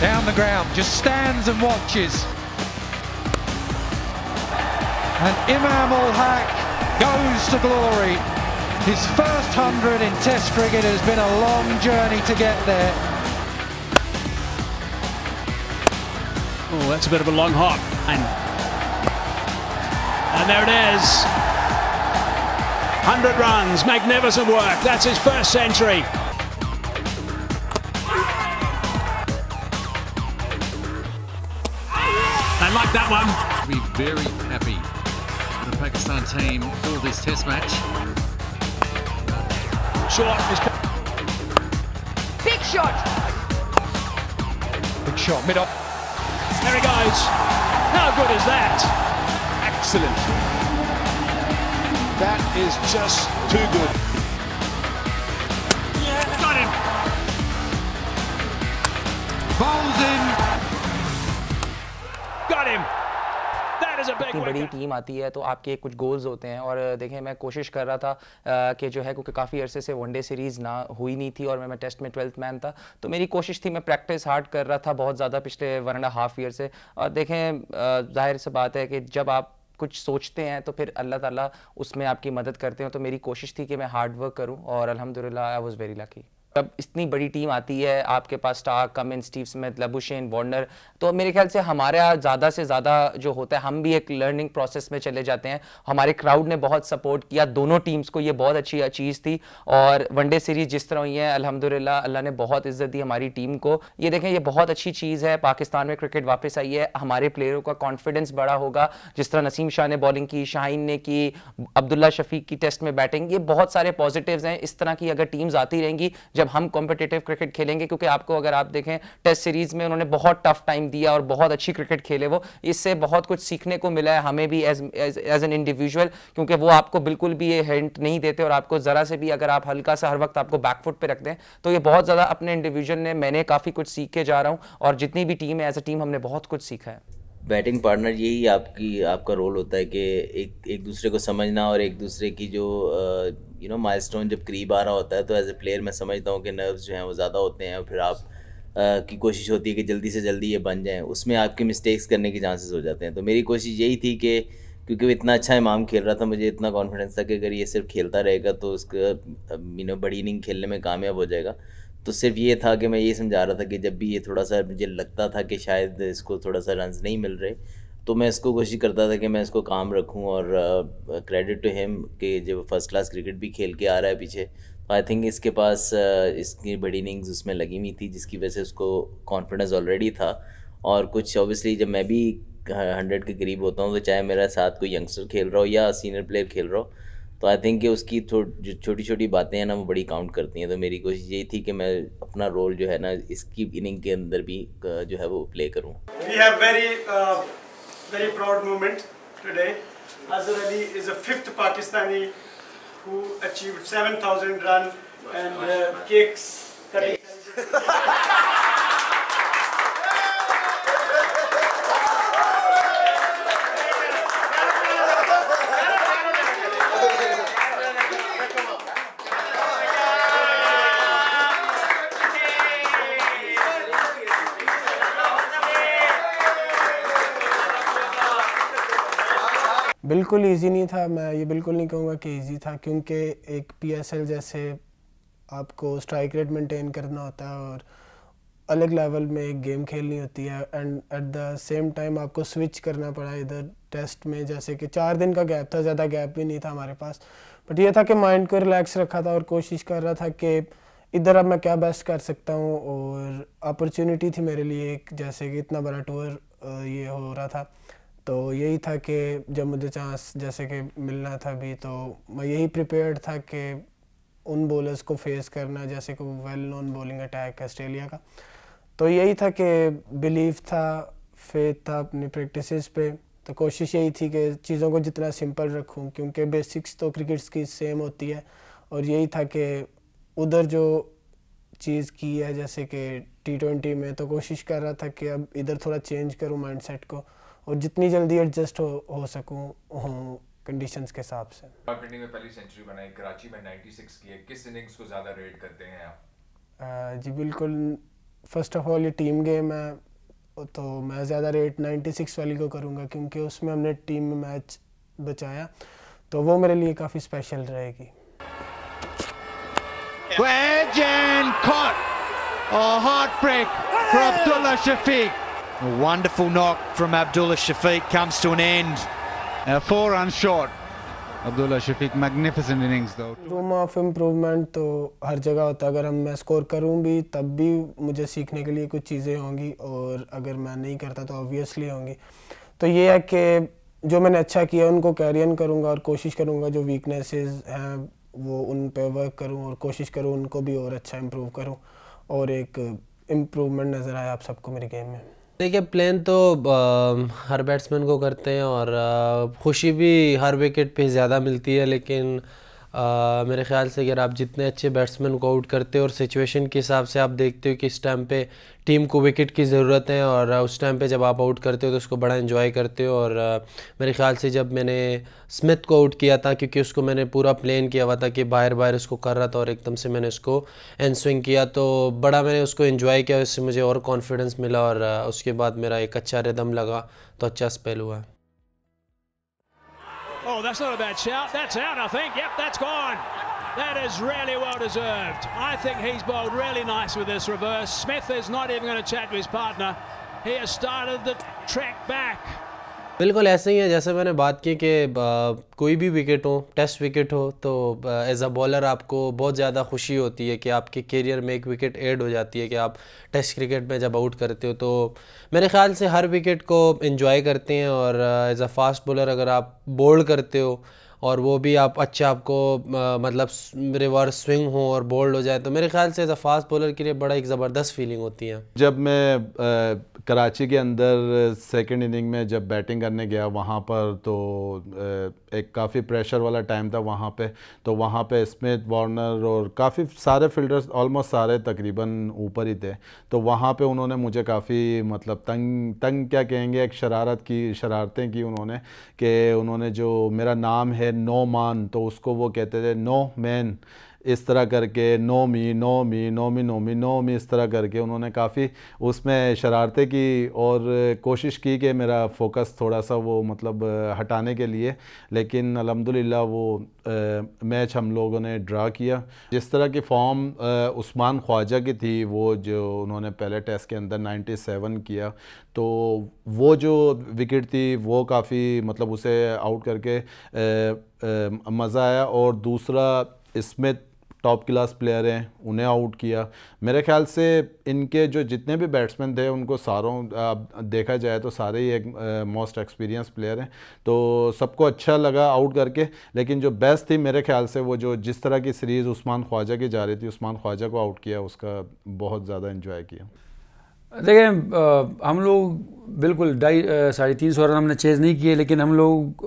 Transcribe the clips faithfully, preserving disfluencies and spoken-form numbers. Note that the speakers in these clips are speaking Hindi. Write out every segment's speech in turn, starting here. Down the ground, just stands and watches. And Imam-ul-Haq goes to glory. His first hundred in Test cricket. Has been a long journey to get there. Oh, that's a bit of a long hop. And, and there it is. one hundred runs, magnificent work. That's his first century. I like that one. Be very happy the Pakistan team for this Test match. Short is big shot. Big shot mid up. There he goes. How good is that? Excellent. That is just too good. Yeah, got him. Bowls in. इतनी बड़ी टीम आती है तो आपके कुछ गोल्स होते हैं और देखें मैं कोशिश कर रहा था कि जो है क्योंकि काफ़ी अरसे से वनडे सीरीज़ ना हुई नहीं थी और मैं, मैं टेस्ट में ट्वेल्थ मैन था तो मेरी कोशिश थी मैं प्रैक्टिस हार्ड कर रहा था बहुत ज़्यादा पिछले वन एंड हाफ ईयर से। और देखें जाहिर सी बात है कि जब आप कुछ सोचते हैं तो फिर अल्लाह ताला उसमें आपकी मदद करते हैं। तो मेरी कोशिश थी कि मैं हार्ड वर्क करूँ और अल्हम्दुलिल्लाह आई वॉज़ वेरी लकी। जब इतनी बड़ी टीम आती है आपके पास Starc Cummins, Steve Smith, Labuschagne, Warner, तो मेरे ख्याल से हमारा ज़्यादा से ज़्यादा जो होता है हम भी एक लर्निंग प्रोसेस में चले जाते हैं। हमारे क्राउड ने बहुत सपोर्ट किया दोनों टीम्स को, ये बहुत अच्छी चीज़ थी। और वनडे सीरीज़ जिस तरह हुई है अल्हम्दुलिल्लाह अल्लाह ने बहुत इज्जत दी हमारी टीम को। ये देखें ये बहुत अच्छी चीज़ है, पाकिस्तान में क्रिकेट वापस आई है, हमारे प्लेयरों का कॉन्फिडेंस बड़ा होगा। जिस तरह नसीम शाह ने बॉलिंग की, शाहीन ने की, अब्दुल्ला शफीक की टेस्ट में बैटिंग, ये बहुत सारे पॉजिटिव्स हैं। इस तरह की अगर टीम्स आती रहेंगी जब हम कॉम्पिटिटिव क्रिकेट खेलेंगे, क्योंकि आपको अगर आप देखें टेस्ट सीरीज़ में उन्होंने बहुत टफ टाइम दिया और बहुत अच्छी क्रिकेट खेले वो, इससे बहुत कुछ सीखने को मिला है हमें भी एज एज एन इंडिविजुअल, क्योंकि वो आपको बिल्कुल भी ये हिंट नहीं देते और आपको ज़रा से भी अगर आप हल्का सा हर वक्त आपको बैकफुट पे रख दें तो ये बहुत ज़्यादा अपने इंडिविजुअल ने मैंने काफ़ी कुछ सीख के जा रहा हूँ और जितनी भी टीम है एज ए टीम हमने बहुत कुछ सीखा है। बैटिंग पार्टनर यही आपकी आपका रोल होता है कि एक एक दूसरे को समझना और एक दूसरे की जो यू नो माइलस्टोन जब करीब आ रहा होता है तो एज ए प्लेयर मैं समझता हूँ कि नर्व्स जो हैं वो ज़्यादा होते हैं और फिर आप आ, की कोशिश होती है कि जल्दी से जल्दी ये बन जाएं, उसमें आपके मिस्टेक्स करने के चांसेस हो जाते हैं। तो मेरी कोशिश यही थी कि क्योंकि वो इतना अच्छा इमाम खेल रहा था मुझे इतना कॉन्फिडेंस था कि अगर ये सिर्फ खेलता रहेगा तो उसका यू नो बड़ी इनिंग खेलने में कामयाब हो जाएगा। तो सिर्फ ये था कि मैं ये समझा रहा था कि जब भी ये थोड़ा सा मुझे लगता था कि शायद इसको थोड़ा सा रन्स नहीं मिल रहे तो मैं इसको कोशिश करता था कि मैं इसको काम रखूं। और क्रेडिट टू हिम कि जब फर्स्ट क्लास क्रिकेट भी खेल के आ रहा है पीछे, तो आई थिंक इसके पास uh, इसकी बड़ी इनिंग्स उसमें लगी हुई थी जिसकी वजह से उसको कॉन्फिडेंस ऑलरेडी था। और कुछ ऑब्वियसली जब मैं भी हंड्रेड के करीब होता हूँ तो चाहे मेरा साथ कोई यंगस्टर खेल रहा हो या सीनियर प्लेयर खेल रहा हो तो आई थिंक कि उसकी थो जो छोटी छोटी बातें हैं ना वो बड़ी काउंट करती हैं। तो मेरी कोशिश यही थी कि मैं अपना रोल जो है ना इसकी इनिंग के अंदर भी जो है वो प्ले करूँ। We have very very proud moment today. Azhar Ali is a fifth Pakistani who achieved seven thousand run and kicks. बिल्कुल इजी नहीं था, मैं ये बिल्कुल नहीं कहूँगा कि इजी था क्योंकि एक पीएसएल जैसे आपको स्ट्राइक रेट मेंटेन करना होता है और अलग लेवल में एक गेम खेलनी होती है and at the same time आपको स्विच करना पड़ा इधर टेस्ट में। जैसे कि चार दिन का गैप था, ज़्यादा गैप भी नहीं था हमारे पास, बट ये था कि माइंड को रिलैक्स रखा था और कोशिश कर रहा था कि इधर अब मैं क्या बेस्ट कर सकता हूँ। और अपॉर्चुनिटी थी मेरे लिए एक, जैसे कि इतना बड़ा टूर ये हो रहा था तो यही था कि जब मुझे चांस जैसे कि मिलना था भी तो मैं यही प्रिपेयर्ड था कि उन बॉलर्स को फेस करना जैसे कि वेल नोन बॉलिंग अटैक है ऑस्ट्रेलिया का। तो यही था कि बिलीव था, फेथ था अपनी प्रैक्टिसेस पे, तो कोशिश यही थी कि चीज़ों को जितना सिंपल रखूं क्योंकि बेसिक्स तो क्रिकेट्स की सेम होती है। और यही था कि उधर जो चीज़ की है, जैसे कि टी ट्वेंटी में, तो कोशिश कर रहा था कि अब इधर थोड़ा चेंज करूँ माइंड सेट को और जितनी जल्दी एडजस्ट हो हो सकूँ हूँ कंडीशंस के हिसाब से। पाकिस्तान में पहली सेंचुरी बनाई, कराची में छियानवे की है, किस इनिंग्स को ज़्यादा रेट करते हैं आप? जी बिल्कुल, फर्स्ट ऑफ ऑल ये टीम गेम है तो मैं ज़्यादा रेट छियानवे वाली को करूँगा क्योंकि उसमें हमने टीम में मैच बचाया, तो वो मेरे लिए काफ़ी स्पेशल रहेगी। Wedge and caught. Oh, heartbreak for Abdullah Shafiq. A wonderful knock from Abdullah Shafiq comes to an end. A four run short. Abdullah Shafiq, magnificent innings though. Room of improvement तो हर जगह होता है। अगर हम मैं स्कोर करूँ भी तब भी मुझे सीखने के लिए कुछ चीज़ें होंगी और अगर मैं नहीं करता तो ऑब्वियसली होंगी। तो ये है कि जो मैंने अच्छा किया उनको कैरी ऑन करूँगा और कोशिश करूँगा जो वीकनेसेस हैं वो उन पे वर्क करूं और कोशिश करूं उनको भी और अच्छा इम्प्रूव करूं और एक इम्प्रूवमेंट नज़र आया आप सबको मेरी गेम में। देखिए प्लान तो आ, हर बैट्समैन को करते हैं और आ, खुशी भी हर विकेट पे ज़्यादा मिलती है, लेकिन आ, मेरे ख्याल से अगर आप जितने अच्छे बैट्समैन को आउट करते हो और सिचुएशन के हिसाब से आप देखते हो कि इस टाइम पे टीम को विकेट की ज़रूरत है और उस टाइम पे जब आप आउट करते हो तो उसको बड़ा एंजॉय करते हो। और आ, मेरे ख्याल से जब मैंने स्मिथ को आउट किया था क्योंकि उसको मैंने पूरा प्लान किया हुआ था कि बाहर बाहर उसको कर रहा था और एकदम से मैंने उसको एंड स्विंग किया, तो बड़ा मैंने उसको एंजॉय किया, उससे मुझे और कॉन्फिडेंस मिला और आ, उसके बाद मेरा एक अच्छा रिदम लगा तो अच्छा स्पेल हुआ। Oh, that's not a bad shout. That's out, I think. Yep, that's gone. That is really well deserved. I think he's bowled really nice with this reverse. Smith is not even going to chat to his partner. He has started the track back. बिल्कुल ऐसे ही है जैसे मैंने बात की कि कोई भी विकेट हो, टेस्ट विकेट हो, तो एज अ बॉलर आपको बहुत ज़्यादा खुशी होती है कि आपके कैरियर में एक विकेट ऐड हो जाती है कि आप टेस्ट क्रिकेट में जब आउट करते हो। तो मेरे ख्याल से हर विकेट को एंजॉय करते हैं और एज अ फास्ट बॉलर अगर आप बोल्ड करते हो और वो भी आप अच्छा आपको आ, मतलब रिवर्स स्विंग हो और बोल्ड हो जाए तो मेरे ख्याल से एज अ फास्ट बॉलर के लिए बड़ा एक ज़बरदस्त फीलिंग होती है। जब मैं आ, कराची के अंदर सेकंड इनिंग में जब बैटिंग करने गया वहाँ पर तो आ, एक काफ़ी प्रेशर वाला टाइम था वहाँ पे, तो वहाँ पे स्मिथ, वार्नर और काफ़ी सारे फील्डर्स ऑलमोस्ट सारे तकरीबन ऊपर ही थे, तो वहाँ पे उन्होंने मुझे काफ़ी मतलब तंग तंग क्या कहेंगे, एक शरारत की शरारतें की उन्होंने कि उन्होंने जो मेरा नाम है नो मान तो उसको वो कहते थे नो मैन, इस तरह करके no me no me no me no me no me इस तरह करके उन्होंने काफ़ी उसमें शरारतें की और कोशिश की कि मेरा फोकस थोड़ा सा वो मतलब हटाने के लिए, लेकिन अल्हम्दुलिल्लाह वो मैच हम लोगों ने ड्रा किया। जिस तरह की फॉर्म उस्मान ख्वाजा की थी वो जो उन्होंने पहले टेस्ट के अंदर सत्तानवे किया तो वो जो विकेट थी वो काफ़ी मतलब उसे आउट करके मज़ा आया और दूसरा स्मिथ टॉप क्लास प्लेयर हैं उन्हें आउट किया। मेरे ख्याल से इनके जो जितने भी बैट्समैन थे उनको सारों देखा जाए तो सारे ही एक मोस्ट एक्सपीरियंस प्लेयर हैं, तो सबको अच्छा लगा आउट करके, लेकिन जो बेस्ट थी मेरे ख्याल से वो जो जिस तरह की सीरीज़ उस्मान ख्वाजा की जा रही थी उस्मान ख्वाजा को आउट किया, उसका बहुत ज़्यादा इन्जॉय किया। देखें हम लोग बिल्कुल ढाई साढ़े तीन सौ रन हमने चेज़ नहीं किए लेकिन हम लोग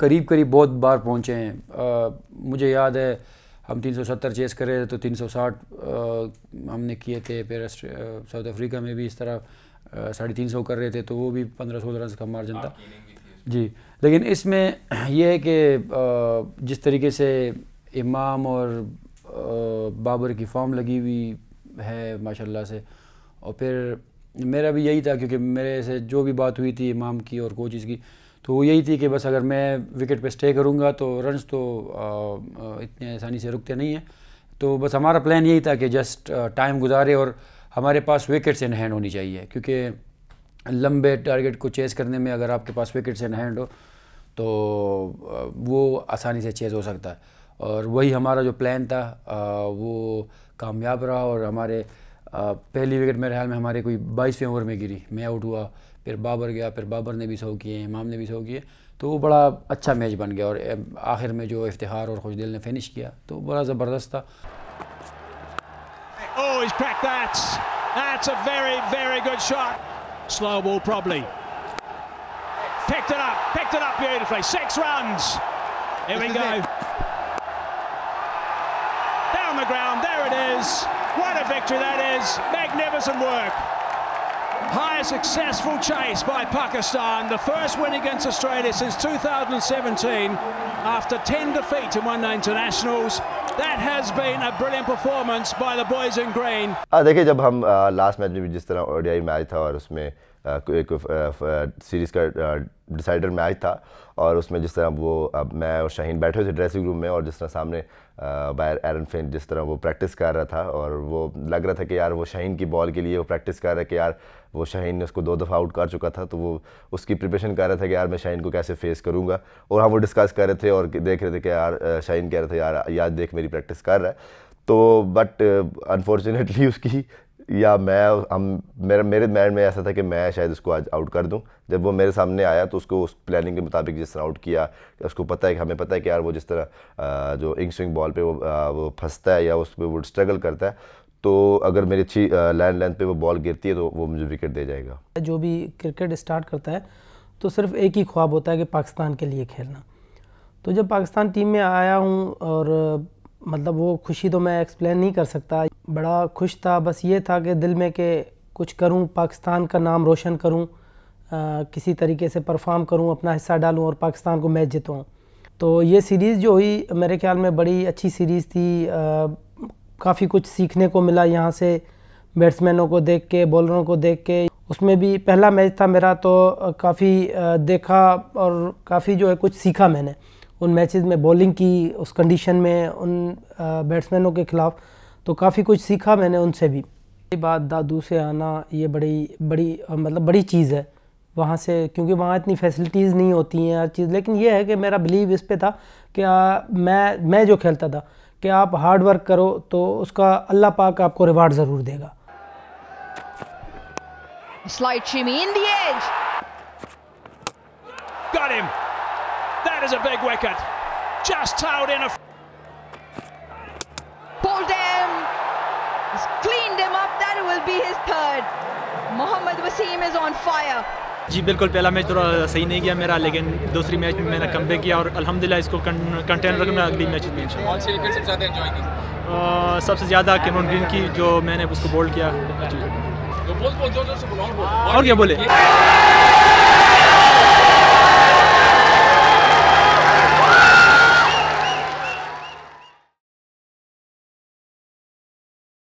करीब करीब बहुत बार पहुँचे हैं। आ, मुझे याद है हम तीन सौ सत्तर चेज़ कर रहे थे तो तीन सौ साठ आ, हमने किए थे, फिर साउथ अफ्रीका में भी इस तरह साढ़े तीन सौ कर रहे थे तो वो भी पंद्रह सोलह रन का मार्जिन था जी। लेकिन इसमें यह है कि जिस तरीके से इमाम और आ, बाबर की फॉर्म लगी हुई है माशाल्लाह से, और फिर मेरा भी यही था क्योंकि मेरे से जो भी बात हुई थी इमाम की और कोचेज़ की तो वो यही थी कि बस अगर मैं विकेट पे स्टे करूँगा तो रन्स तो आ, इतने आसानी से रुकते नहीं हैं, तो बस हमारा प्लान यही था कि जस्ट टाइम गुजारे और हमारे पास विकेट्स इन हैंड होनी चाहिए क्योंकि लंबे टारगेट को चेज़ करने में अगर आपके पास विकेट्स इन हैंड हो तो वो आसानी से चेज़ हो सकता है और वही हमारा जो प्लान था आ, वो कामयाब रहा और हमारे आ, पहली विकेट मेरे ख्याल में हमारे कोई बाईसवें ओवर में गिरी, मैं आउट हुआ, फिर बाबर गया, फिर बाबर ने भी सौ किए, इमाम ने भी सौ किए, तो वो बड़ा अच्छा मैच बन गया और आखिर में जो इफ्तिखार और खुशदिल ने फिनिश किया तो बड़ा ज़बरदस्त था। Oh, he's cracked that. That's a very, very good shot. Slow ball probably. Picked it up, picked it up beautifully. Six runs. Here we go. Down the ground, there it is. What a victory that is. Magnificent work. High successful chase by Pakistan. The first win against Australia since two thousand seventeen after ten defeats in one day internationals. That has been a brilliant performance by the boys in green. देखिए जब हम लास्ट मैच में भी जिस तरह ओडीआई मैच था और उसमें एक सीरीज का डिसाइडर मैच था और उसमें जिस तरह वो मैं और शाहीन बैठे हुए थे ड्रेसिंग रूम में और जिस तरह सामने बायर एरन फिंच जिस तरह वो प्रैक्टिस कर रहा था और वो लग रहा था कि यार वो शाहीन की बॉल के लिए वो प्रैक्टिस कर रहा है कि यार वो शाहीन ने उसको दो दफ़ा आउट कर चुका था तो वो उसकी प्रिपरेशन कर रहा था कि यार मैं शाहीन को कैसे फेस करूँगा और हम वो डिस्कस कर रहे थे और देख रहे थे कि यार शाहीन कह रहे थे यार याद देख मेरी प्रैक्टिस कर रहा है तो बट अनफॉर्चुनेटली उसकी या मैं हम मेरा मेरे माइंड में ऐसा था कि मैं शायद उसको आज आउट कर दूं। जब वो मेरे सामने आया तो उसको उस प्लानिंग के मुताबिक जिस तरह आउट किया उसको पता है कि हमें पता है कि यार वो जिस तरह जो इंग स्विंग बॉल पे वो वो फंसता है या उस पर वो स्ट्रगल करता है तो अगर मेरी अच्छी लैंड लेंथ पे वो बॉल गिरती है तो वो मुझे विकेट दे जाएगा। जो भी क्रिकेट स्टार्ट करता है तो सिर्फ एक ही ख्वाब होता है कि पाकिस्तान के लिए खेलना। तो जब पाकिस्तान टीम में आया हूँ और मतलब वो खुशी तो मैं एक्सप्लेन नहीं कर सकता, बड़ा खुश था। बस ये था कि दिल में कि कुछ करूं, पाकिस्तान का नाम रोशन करूं, आ, किसी तरीके से परफॉर्म करूं, अपना हिस्सा डालूं और पाकिस्तान को मैच जितवाऊं। तो ये सीरीज़ जो हुई मेरे ख्याल में बड़ी अच्छी सीरीज़ थी। काफ़ी कुछ सीखने को मिला यहाँ से, बैट्समैनों को देख के, बॉलरों को देख के। उसमें भी पहला मैच था मेरा तो काफ़ी देखा और काफ़ी जो है कुछ सीखा मैंने उन मैचेस में, बॉलिंग की उस कंडीशन में, उन बैट्समैनों के ख़िलाफ़। तो काफ़ी कुछ सीखा मैंने उनसे भी। ये बात दादू से आना ये बड़ी बड़ी मतलब बड़ी चीज़ है वहाँ से, क्योंकि वहाँ इतनी फैसिलिटीज़ नहीं होती हैं हर चीज़। लेकिन ये है कि मेरा बिलीव इस पे था कि आ, मैं मैं जो खेलता था कि आप हार्ड वर्क करो तो उसका अल्लाह पाक आपको रिवार्ड ज़रूर देगा। That is a big wicket. Just towed in a pulled him. He's cleaned him up. That will be his third. Mohammed Waseem is on fire. जी बिल्कुल, पहला मैच थोड़ा सही नहीं गया मेरा, लेकिन दूसरी मैच में मैंने कमबैक किया और अल्हम्दुलिल्लाह इसको कंटेन रखना अगली मैच में इंशाल्लाह। कौन सी विकेट सबसे ज़्यादा एंजॉय की? सबसे ज़्यादा कैमरन ग्रीन की, जो मैंने उसको बोल्ड किया। और क्या बोले?